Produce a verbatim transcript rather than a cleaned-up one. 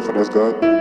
girlfriend, that's God.